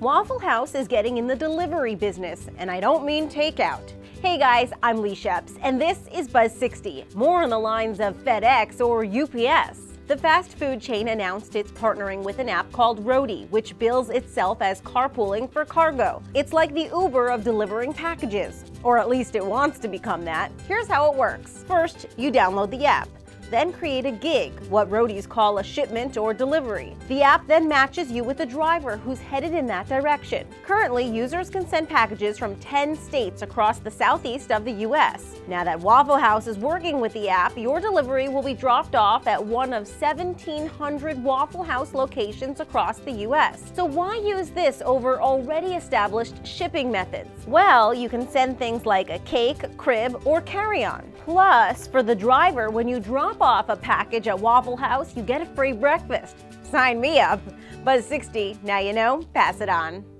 Waffle House is getting in the delivery business, and I don't mean takeout. Hey guys, I'm Leigh Scheps, and this is Buzz60, more on the lines of FedEx or UPS. The fast food chain announced it's partnering with an app called Roadie, which bills itself as carpooling for cargo. It's like the Uber of delivering packages, or at least it wants to become that. Here's how it works. First, you download the app. Then create a gig, what roadies call a shipment or delivery. The app then matches you with a driver who's headed in that direction. Currently, users can send packages from 10 states across the southeast of the U.S. Now that Waffle House is working with the app, your delivery will be dropped off at one of 1,700 Waffle House locations across the U.S. So why use this over already established shipping methods? Well, you can send things like a cake, crib, or carry-on. Plus, for the driver, when you drop off a package at Waffle House, you get a free breakfast. Sign me up. Buzz60, now you know, pass it on.